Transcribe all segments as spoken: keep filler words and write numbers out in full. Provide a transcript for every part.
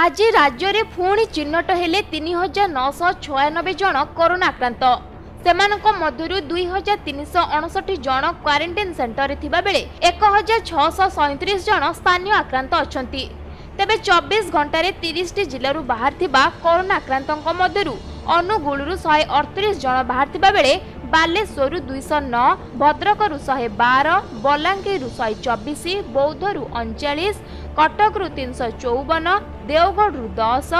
आज राज्य में पुणी चिन्हट हेले तीन हजार नौश छयानबे जन कोरोना आक्रांत सेमानक मध्य दुई हजार तीन शह अणसठ जन क्वारेन्टाइन सेन्टर थिबा बेले एक हजार छःश सैंतीस जन स्थानीय आक्रांत अच्छा तेबे चौबीस घंटे तीस टी जिलू बाहर थिबा कोरोना आक्रांतों मध्यु अनुगुलू शहे अड़तीस जन बाहर थिबा बेले बालेश्वर दुईश नौ भद्रकू शहे बार बलांगीर शहे चबीश बौद्धरू अणचाश कटकू तीन शह चौवन देवगढ़ दस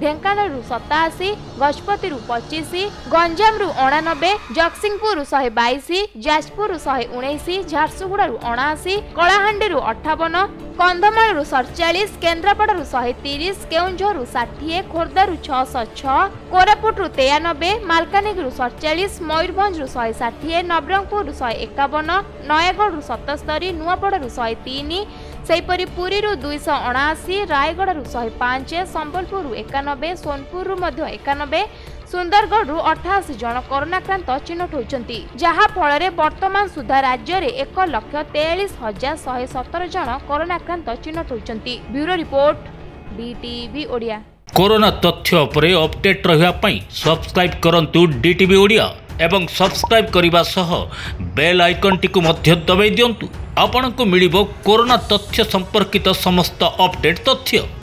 ढेंकानल सताशी गजपति पचिश गंजामु अणानबे जगतसिंहपुर शहे बैश जाजपुर शहे उन्नीस झारसुगुड़ अणाशी कलाहांडी अठावन कंधमाल सड़चाश केन्द्रापड़ा शहे तीस केउंझर षाठी खोर्धारू छःश छः कोरापुट तेयानबे मालकानगिरी सड़चाश मयूरभंज शहे षाठी नवरंगपुर शहे एकावन नयगढ़ सतस्तरी नुआपड़ शहे तीन सेपरी पुरी दुईश अणाशी रायगड़ शहे पांच संबलपुर एकानबे सोनपुर एकानबे सुंदरगढ़ अठाशी जन कोरोनाक्रांत चिन्हट होती जहाँफल बर्तमान सुधा राज्य में एक लक्ष तेयालीस हजार शहे सतर जन कोरोनाक्रांत चिन्हट होती। Bureau report DTV Odia. Corona तथ्य उपरे अपडेट रहिबापई सब्सक्राइब करंतु डीटीवी ओडिया एवं सब्सक्राइब करने सह बेल आइकन टी दबाई दिंतु। आपण को मिलिबो कोरोना तथ्य संपर्कित समस्त अपडेट तथ्य।